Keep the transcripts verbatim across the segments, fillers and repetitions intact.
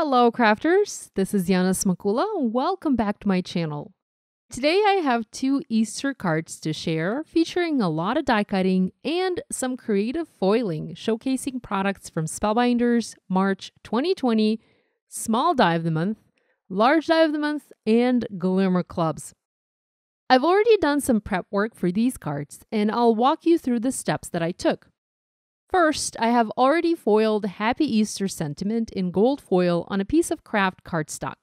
Hello crafters, this is Yana Smakula. Welcome back to my channel. Today I have two Easter cards to share featuring a lot of die cutting and some creative foiling showcasing products from Spellbinders March twenty twenty, Small Die of the Month, Large Die of the Month, and Glimmer Clubs. I've already done some prep work for these cards and I'll walk you through the steps that I took. First, I have already foiled Happy Easter Sentiment in gold foil on a piece of craft cardstock.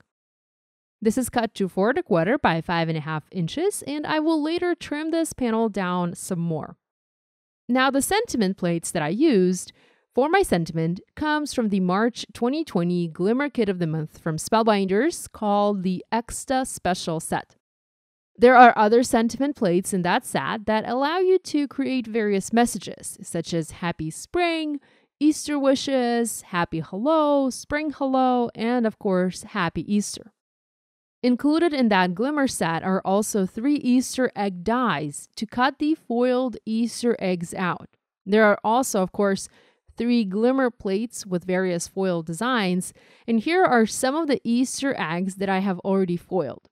This is cut to four and a quarter by five and a half inches, and I will later trim this panel down some more. Now, the sentiment plates that I used for my sentiment comes from the March twenty twenty Glimmer Kit of the Month from Spellbinders called the Extra Special set. There are other sentiment plates in that set that allow you to create various messages, such as Happy Spring, Easter Wishes, Happy Hello, Spring Hello, and of course, Happy Easter. Included in that Glimmer set are also three Easter egg dies to cut the foiled Easter eggs out. There are also, of course, three Glimmer plates with various foil designs, and here are some of the Easter eggs that I have already foiled.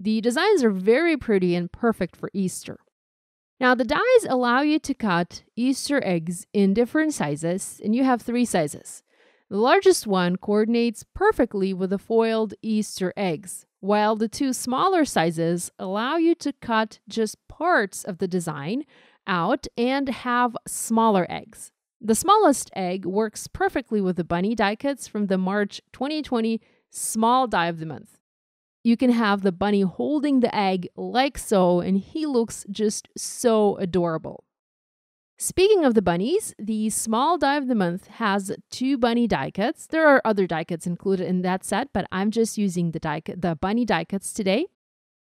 The designs are very pretty and perfect for Easter. Now, the dies allow you to cut Easter eggs in different sizes, and you have three sizes. The largest one coordinates perfectly with the foiled Easter eggs, while the two smaller sizes allow you to cut just parts of the design out and have smaller eggs. The smallest egg works perfectly with the bunny die cuts from the March twenty twenty Small Die of the Month. You can have the bunny holding the egg like so, and he looks just so adorable. Speaking of the bunnies, the Small Die of the Month has two bunny die cuts. There are other die cuts included in that set, but I'm just using the, die the bunny die cuts today.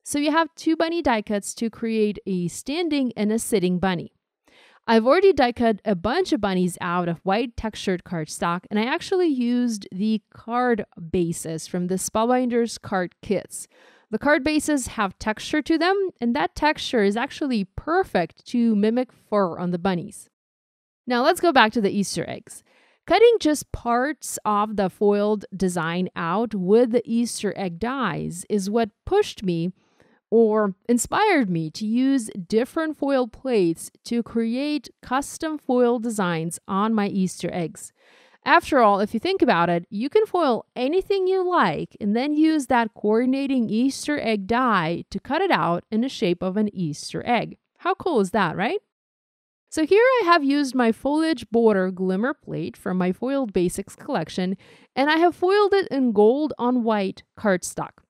So you have two bunny die cuts to create a standing and a sitting bunny. I've already die cut a bunch of bunnies out of white textured cardstock, and I actually used the card bases from the Spellbinders card kits. The card bases have texture to them, and that texture is actually perfect to mimic fur on the bunnies. Now let's go back to the Easter eggs. Cutting just parts of the foiled design out with the Easter egg dies is what pushed me or inspired me to use different foil plates to create custom foil designs on my Easter eggs. After all, if you think about it, you can foil anything you like and then use that coordinating Easter egg die to cut it out in the shape of an Easter egg. How cool is that, right? So here I have used my foliage border glimmer plate from my foiled basics collection, and I have foiled it in gold on white cardstock.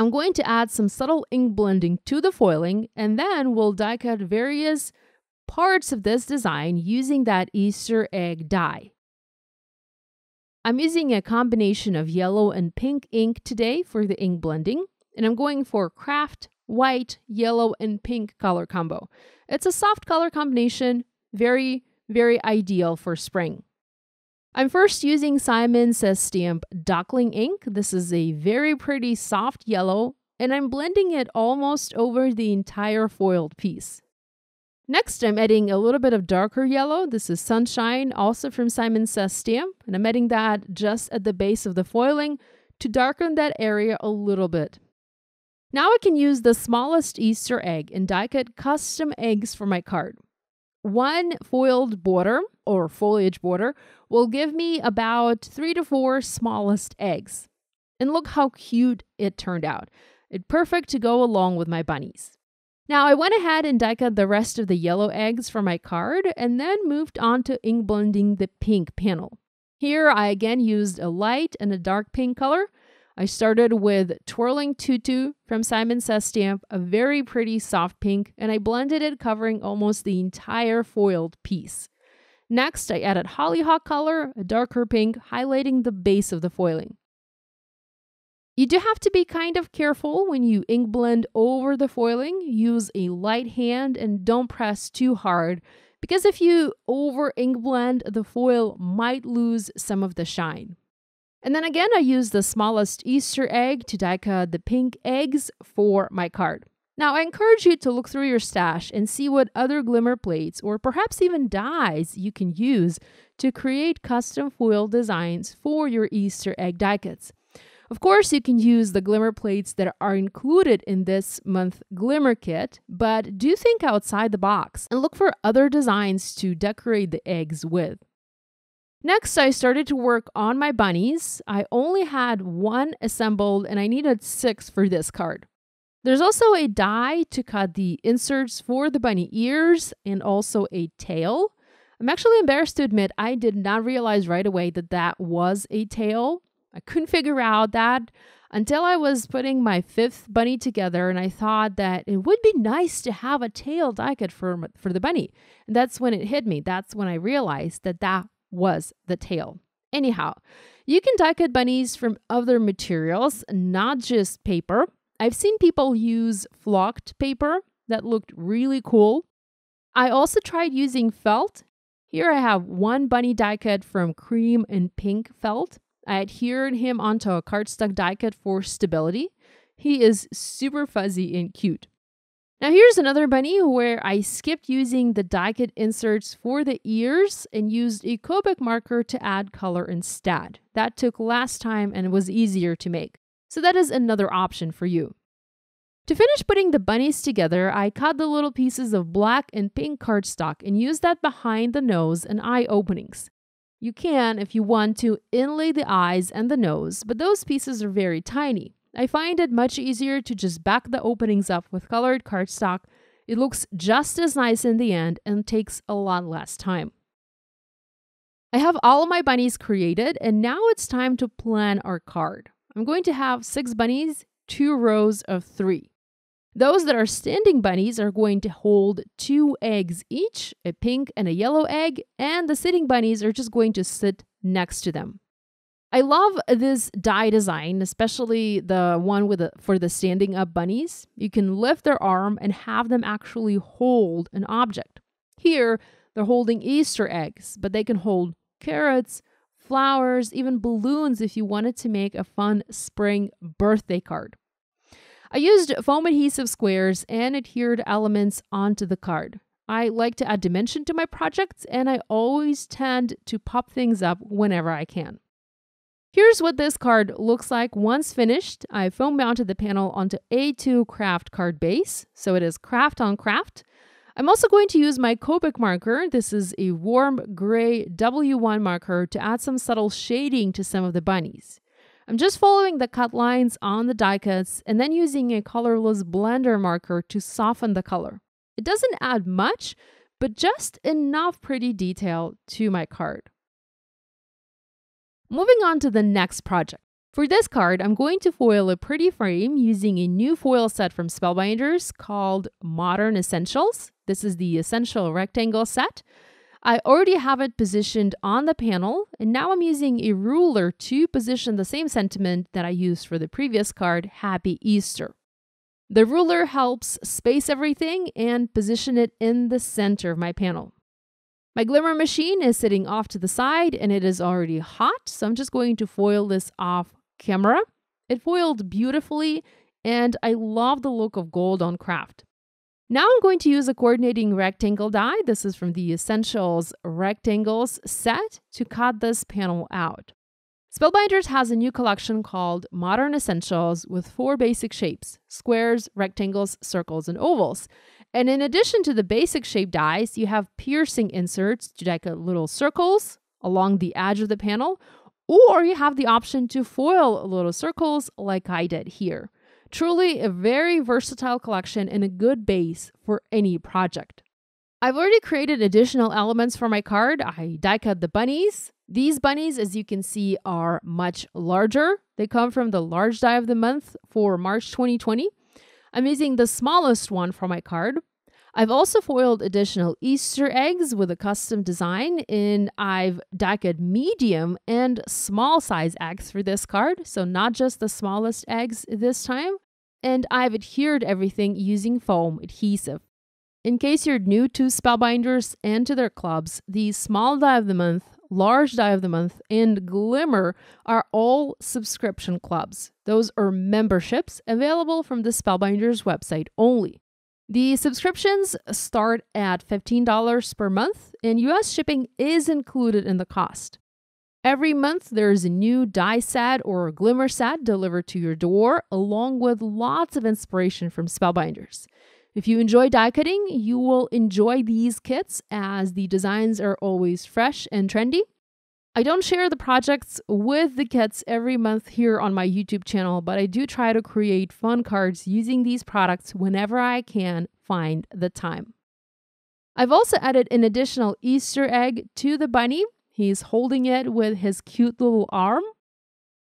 I'm going to add some subtle ink blending to the foiling, and then we'll die cut various parts of this design using that Easter egg die. I'm using a combination of yellow and pink ink today for the ink blending, and I'm going for craft, white, yellow, and pink color combo. It's a soft color combination, very, very ideal for spring. I'm first using Simon Says Stamp Duckling ink. This is a very pretty soft yellow, and I'm blending it almost over the entire foiled piece. Next, I'm adding a little bit of darker yellow. This is Sunshine, also from Simon Says Stamp, and I'm adding that just at the base of the foiling to darken that area a little bit. Now I can use the smallest Easter egg and die cut custom eggs for my card. One foiled border or foliage border will give me about three to four smallest eggs. And look how cute it turned out. It's perfect to go along with my bunnies. Now I went ahead and die cut the rest of the yellow eggs for my card and then moved on to ink blending the pink panel. Here I again used a light and a dark pink color. I started with Twirling Tutu from Simon Says Stamp, a very pretty soft pink, and I blended it covering almost the entire foiled piece. Next, I added Hollyhock color, a darker pink, highlighting the base of the foiling. You do have to be kind of careful when you ink blend over the foiling. Use a light hand and don't press too hard, because if you over ink blend, the foil might lose some of the shine. And then again, I used the smallest Easter egg to die cut the pink eggs for my card. Now, I encourage you to look through your stash and see what other glimmer plates or perhaps even dies you can use to create custom foil designs for your Easter egg die cuts. Of course, you can use the glimmer plates that are included in this month's glimmer kit, but do think outside the box and look for other designs to decorate the eggs with. Next, I started to work on my bunnies. I only had one assembled and I needed six for this card. There's also a die to cut the inserts for the bunny ears and also a tail. I'm actually embarrassed to admit I did not realize right away that that was a tail. I couldn't figure out that until I was putting my fifth bunny together, and I thought that it would be nice to have a tail die cut for, for the bunny. And that's when it hit me. That's when I realized that that was the tail. Anyhow, you can die cut bunnies from other materials, not just paper. I've seen people use flocked paper. That looked really cool. I also tried using felt. Here I have one bunny die cut from cream and pink felt. I adhered him onto a cardstock die cut for stability. He is super fuzzy and cute. Now here's another bunny where I skipped using the die cut inserts for the ears and used a Copic marker to add color instead. That took less time and was easier to make. So that is another option for you. To finish putting the bunnies together, I cut the little pieces of black and pink cardstock and used that behind the nose and eye openings. You can, if you want to, inlay the eyes and the nose, but those pieces are very tiny. I find it much easier to just back the openings up with colored cardstock. It looks just as nice in the end and takes a lot less time. I have all of my bunnies created, and now it's time to plan our card. I'm going to have six bunnies, two rows of three. Those that are standing bunnies are going to hold two eggs each, a pink and a yellow egg, and the sitting bunnies are just going to sit next to them. I love this die design, especially the one with the, for the standing up bunnies. You can lift their arm and have them actually hold an object. Here, they're holding Easter eggs, but they can hold carrots, flowers, even balloons if you wanted to make a fun spring birthday card. I used foam adhesive squares and adhered elements onto the card. I like to add dimension to my projects, and I always tend to pop things up whenever I can. Here's what this card looks like once finished. I foam mounted the panel onto A two craft card base, so it is craft on craft. I'm also going to use my Copic marker. This is a warm gray W one marker to add some subtle shading to some of the bunnies. I'm just following the cut lines on the die cuts and then using a colorless blender marker to soften the color. It doesn't add much, but just enough pretty detail to my card. Moving on to the next project. For this card, I'm going to foil a pretty frame using a new foil set from Spellbinders called Modern Essentials. This is the Essential Rectangle set. I already have it positioned on the panel, and now I'm using a ruler to position the same sentiment that I used for the previous card, Happy Easter. The ruler helps space everything and position it in the center of my panel. My glimmer machine is sitting off to the side and it is already hot, so I'm just going to foil this off camera. It foiled beautifully and I love the look of gold on craft. Now I'm going to use a coordinating rectangle die. This is from the Essentials Rectangles set to cut this panel out. Spellbinders has a new collection called Modern Essentials with four basic shapes: squares, rectangles, circles, and ovals. And in addition to the basic shape dies, you have piercing inserts to decorate little circles along the edge of the panel, or you have the option to foil little circles like I did here. Truly a very versatile collection and a good base for any project. I've already created additional elements for my card. I die cut the bunnies. These bunnies, as you can see, are much larger. They come from the large die of the month for March twenty twenty. I'm using the smallest one for my card. I've also foiled additional Easter eggs with a custom design, and I've die cut medium and small size eggs for this card, so not just the smallest eggs this time. And I've adhered everything using foam adhesive. In case you're new to Spellbinders and to their clubs, the small die of the month, large die of the month, and glimmer are all subscription clubs. Those are memberships available from the Spellbinders website only. The subscriptions start at fifteen dollars per month, and U S shipping is included in the cost. Every month, there's a new die set or glimmer set delivered to your door, along with lots of inspiration from Spellbinders. If you enjoy die cutting, you will enjoy these kits as the designs are always fresh and trendy. I don't share the projects with the kits every month here on my YouTube channel, but I do try to create fun cards using these products whenever I can find the time. I've also added an additional Easter egg to the bunny. He's holding it with his cute little arm.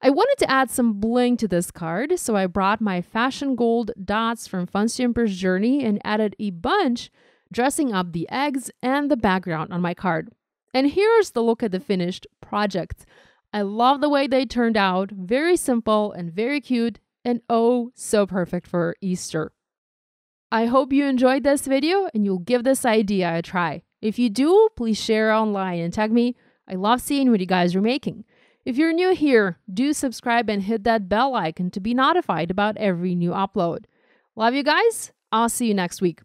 I wanted to add some bling to this card, so I brought my fashion gold dots from Fun Stampers Journey and added a bunch, dressing up the eggs and the background on my card. And here's the look at the finished project. I love the way they turned out, very simple and very cute, and oh, so perfect for Easter. I hope you enjoyed this video and you'll give this idea a try. If you do, please share online and tag me. I love seeing what you guys are making. If you're new here, do subscribe and hit that bell icon to be notified about every new upload. Love you guys. I'll see you next week.